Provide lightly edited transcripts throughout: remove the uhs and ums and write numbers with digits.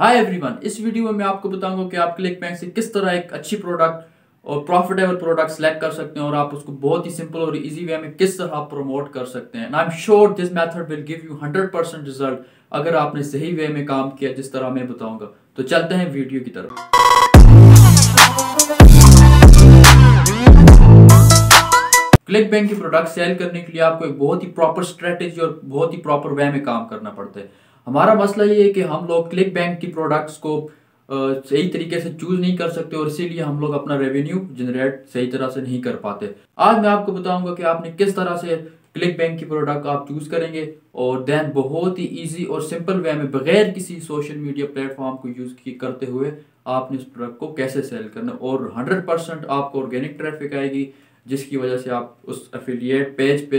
Hi everyone, इस video में मैं आपको बताऊंगा कि आप क्लिकबैंक से किस तरह एक अच्छी प्रोडक्ट और प्रॉफिटेबल प्रोडक्ट सेलेक्ट कर सकते हैं और आप उसको बहुत ही सिंपल और इजी वे में किस तरह आप प्रमोट कर सकते हैं। And I am sure this method will give you 100% result अगर आपने सही वे में काम किया जिस तरह मैं बताऊंगा। तो चलते हैं वीडियो की तरफ। क्लिकबैंक की प्रोडक्ट सेल करने के लिए आपको एक बहुत ही प्रॉपर स्ट्रेटेजी और बहुत ही प्रॉपर वे में काम करना पड़ता है। हमारा मसला ये है कि हम लोग क्लिकबैंक की प्रोडक्ट्स को सही तरीके से चूज नहीं कर सकते और इसीलिए हम लोग अपना रेवेन्यू जनरेट सही तरह से नहीं कर पाते। आज मैं आपको बताऊंगा कि आपने किस तरह से क्लिकबैंक की प्रोडक्ट आप चूज करेंगे और देन बहुत ही ईजी और सिंपल वे में बगैर किसी सोशल मीडिया प्लेटफॉर्म को यूज करते हुए आपने उस प्रोडक्ट को कैसे सेल करना और 100% आपको ऑर्गेनिक ट्रैफिक आएगी जिसकी वजह से आप उस एफिलिएट पेज पे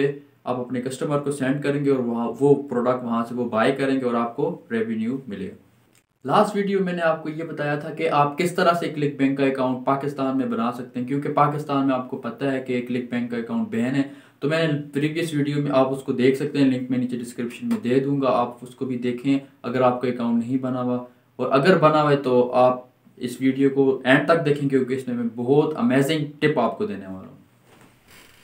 आप अपने कस्टमर को सेंड करेंगे और वो प्रोडक्ट वहाँ से वो बाय करेंगे और आपको रेवेन्यू मिलेगा। लास्ट वीडियो में मैंने आपको ये बताया था कि आप किस तरह से क्लिकबैंक का अकाउंट पाकिस्तान में बना सकते हैं, क्योंकि पाकिस्तान में आपको पता है कि क्लिकबैंक का अकाउंट बैन है। तो मैंने प्रीवियस वीडियो में, आप उसको देख सकते हैं, लिंक मैं नीचे डिस्क्रिप्शन में दे दूंगा, आप उसको भी देखें अगर आपका अकाउंट नहीं बना हुआ। और अगर बना हुआ तो आप इस वीडियो को एंड तक देखें क्योंकि इसमें मैं बहुत अमेजिंग टिप आपको देने वाला हूँ।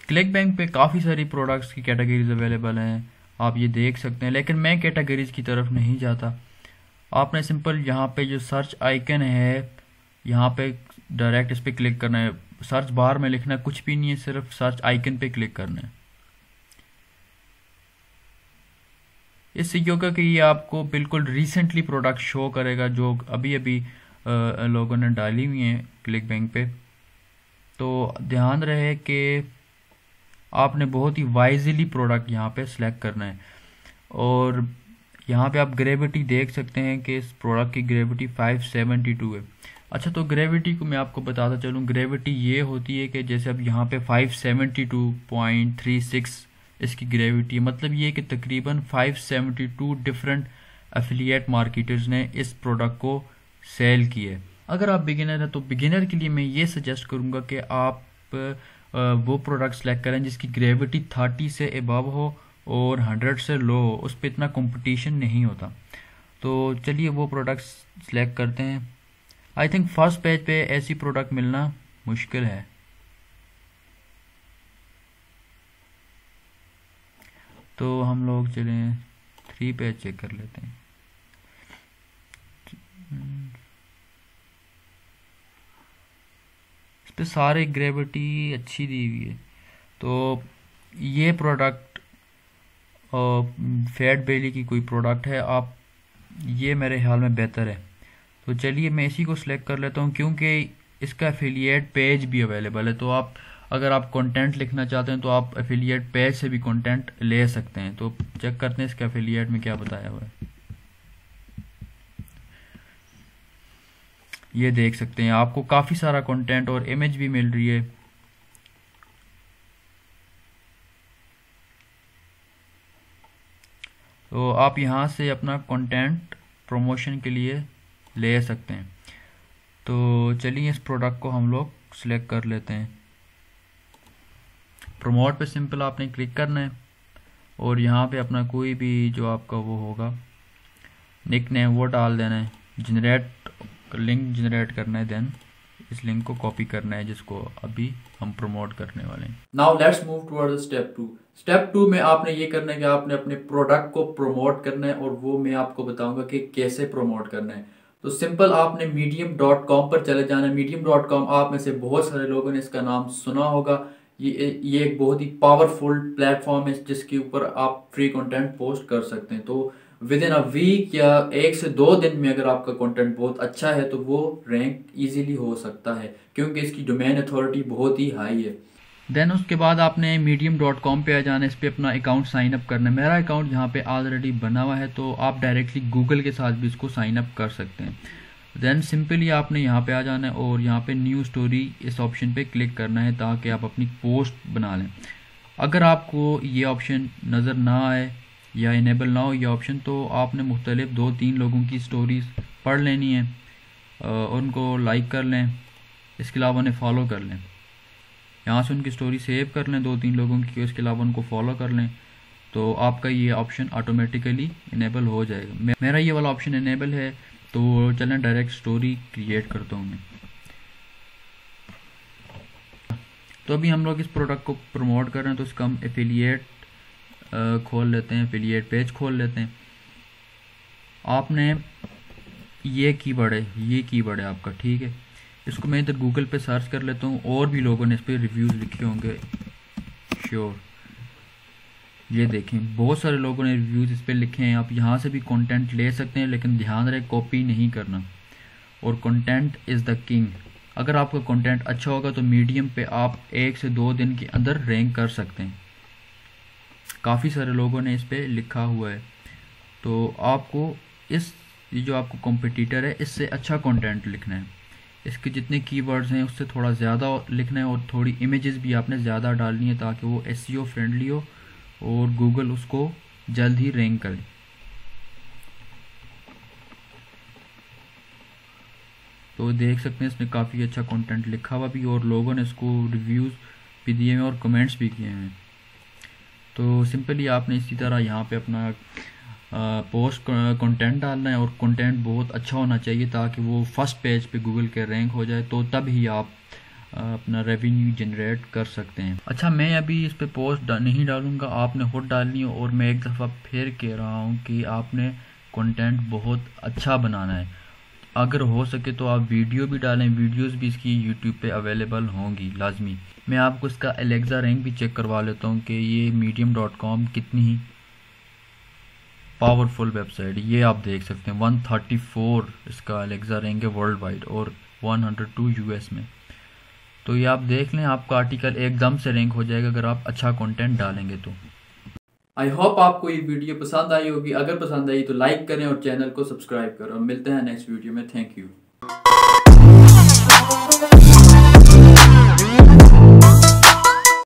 क्लिकबैंक पे काफ़ी सारी प्रोडक्ट्स की कैटेगरीज अवेलेबल हैं, आप ये देख सकते हैं, लेकिन मैं कैटेगरीज की तरफ नहीं जाता। आपने सिंपल यहाँ पे जो सर्च आइकन है यहाँ पे डायरेक्ट इस पर क्लिक करना है। सर्च बार में लिखना कुछ भी नहीं है, सिर्फ सर्च आइकन पे क्लिक करना है। इससे ये होगा कि ये आपको बिल्कुल रिसेंटली प्रोडक्ट शो करेगा जो अभी अभी लोगों ने डाली हुई हैं क्लिकबैंक पे। तो ध्यान रहे कि आपने बहुत ही वाइजली प्रोडक्ट यहाँ पे सिलेक्ट करना है। और यहाँ पे आप ग्रेविटी देख सकते हैं कि इस प्रोडक्ट की ग्रेविटी 572 है। अच्छा, तो ग्रेविटी को मैं आपको बताता चलूँ, ग्रेविटी ये होती है कि जैसे अब यहाँ पे 572.36 इसकी ग्रेविटी है, मतलब ये कि तकरीबन 572 डिफरेंट एफिलिएट मार्केटर्स ने इस प्रोडक्ट को सेल किए। अगर आप बिगिनर हैं तो बिगिनर के लिए मैं ये सजेस्ट करूँगा कि आप वो प्रोडक्ट सेलेक्ट करें जिसकी ग्रेविटी 30 से एबव हो और 100 से लो हो, उस पर इतना कंपटीशन नहीं होता। तो चलिए वो प्रोडक्ट सेलेक्ट करते हैं। आई थिंक फर्स्ट पेज पे ऐसी प्रोडक्ट मिलना मुश्किल है। तो हम लोग चलें 3 पेज चेक कर लेते हैं। तो सारे ग्रेविटी अच्छी दी हुई है। तो ये प्रोडक्ट फैट बेली की कोई प्रोडक्ट है, आप ये मेरे ख्याल में बेहतर है। तो चलिए मैं इसी को सिलेक्ट कर लेता हूँ क्योंकि इसका एफिलिएट पेज भी अवेलेबल है। तो आप अगर आप कंटेंट लिखना चाहते हैं तो आप एफिलिएट पेज से भी कंटेंट ले सकते हैं। तो चेक करते हैं इसका एफिलिएट में क्या बताया हुआ है। ये देख सकते हैं आपको काफ़ी सारा कंटेंट और इमेज भी मिल रही है। तो आप यहाँ से अपना कंटेंट प्रमोशन के लिए ले सकते हैं। तो चलिए इस प्रोडक्ट को हम लोग सिलेक्ट कर लेते हैं। प्रमोट पे सिंपल आपने क्लिक करना है और यहाँ पे अपना कोई भी जो आपका वो होगा निकनेम वो डाल देना है। जनरेट लिंक जनरेट करना है, देन इस लिंक को कॉपी करना है जिसको अभी हम प्रमोट करने वाले हैं। Now let's move towards step 2। Step 2 में आपने ये करना है कि आपने अपने प्रोडक्ट को प्रमोट करना है और वो मैं आपको बताऊंगा कि कैसे प्रमोट करना है। तो सिंपल आपने medium.com पर चले जाना है। medium.com आप में से बहुत सारे लोगों ने इसका नाम सुना होगा। ये एक बहुत ही पावरफुल प्लेटफॉर्म है जिसके ऊपर आप फ्री कंटेंट पोस्ट कर सकते हैं। तो विदिन अ वीक या 1 से 2 दिन में अगर आपका कंटेंट बहुत अच्छा है तो वो रैंक इजीली हो सकता है क्योंकि इसकी डोमेन अथॉरिटी बहुत ही हाई है। देन उसके बाद आपने medium.com पे आ जाना है, इस पर अपना अकाउंट साइन अप करना है। मेरा अकाउंट यहाँ पे ऑलरेडी बना हुआ है तो आप डायरेक्टली गूगल के साथ भी इसको साइन अप कर सकते हैं। देन सिंपली आपने यहाँ पे आ जाना है और यहाँ पे न्यू स्टोरी इस ऑप्शन पे क्लिक करना है ताकि आप अपनी पोस्ट बना लें। अगर आपको ये ऑप्शन नज़र ना आए या इनेबल ना हो ये ऑप्शन, तो आपने मुख्तलिफ 2-3 लोगों की स्टोरीज पढ़ लेनी है और उनको लाइक कर लें। इसके अलावा उन्हें फॉलो कर लें, यहाँ से उनकी स्टोरी सेव कर लें 2-3 लोगों की, इसके अलावा उनको फॉलो कर लें। तो आपका ये ऑप्शन ऑटोमेटिकली इनेबल हो जाएगा। मेरा ये वाला ऑप्शन इनेबल है। तो चलें डायरेक्ट स्टोरी क्रिएट करता हूँ मैं। तो अभी हम लोग इस प्रोडक्ट को प्रमोट कर रहे हैं, तो इसका हम एफिलिएट खोल लेते हैं, एफिलिएट पेज खोल लेते हैं। आपने ये कीवर्ड है आपका, ठीक है। इसको मैं इधर गूगल पे सर्च कर लेता हूँ, और भी लोगों ने इस पर रिव्यूज़ लिखे होंगे श्योर। ये देखें, बहुत सारे लोगों ने रिव्यूज़ इस पर लिखे हैं। आप यहाँ से भी कंटेंट ले सकते हैं, लेकिन ध्यान रहे कॉपी नहीं करना। और कंटेंट इज़ द किंग। अगर आपका कंटेंट अच्छा होगा तो मीडियम पे आप 1 से 2 दिन के अंदर रैंक कर सकते हैं। काफ़ी सारे लोगों ने इस पर लिखा हुआ है। तो आपको इस जो आपको कॉम्पिटिटर है, इससे अच्छा कंटेंट लिखना है। इसके जितने कीवर्ड्स हैं उससे थोड़ा ज़्यादा लिखना है, और थोड़ी इमेजेस भी आपने ज़्यादा डालनी है ताकि वो एसईओ फ्रेंडली हो और गूगल उसको जल्द ही रैंक करे। तो देख सकते हैं इसने काफ़ी अच्छा कंटेंट लिखा हुआ भी, और लोगों ने इसको रिव्यूज़ भी दिए हैं और कमेंट्स भी किए हैं। तो सिंपली आपने इसी तरह यहाँ पे अपना पोस्ट कंटेंट डालना है, और कंटेंट बहुत अच्छा होना चाहिए ताकि वो फर्स्ट पेज पे गूगल के रैंक हो जाए। तो तब ही आप अपना रेवेन्यू जनरेट कर सकते हैं। अच्छा, मैं अभी इस पे पोस्ट नहीं डालूंगा, आपने खुद डालनी है। और मैं एक दफ़ा फिर कह रहा हूँ कि आपने कंटेंट बहुत अच्छा बनाना है। अगर हो सके तो आप वीडियो भी डालें, वीडियोस भी इसकी यूट्यूब पे अवेलेबल होंगी लाजमी। मैं आपको इसका एलेक्सा रैंक भी चेक करवा लेता हूँ कि ये medium.com कितनी ही पावरफुल वेबसाइट। ये आप देख सकते हैं 134 इसका एलेक्सा रैंक है वर्ल्ड वाइड, और 102 US में। तो ये आप देख लें, आपका आर्टिकल एकदम से रैंक हो जाएगा अगर आप अच्छा कंटेंट डालेंगे तो। आई होप आपको ये वीडियो पसंद आई होगी। अगर पसंद आई तो लाइक करें और चैनल को सब्सक्राइब करें। मिलते हैं नेक्स्ट वीडियो में। Thank you.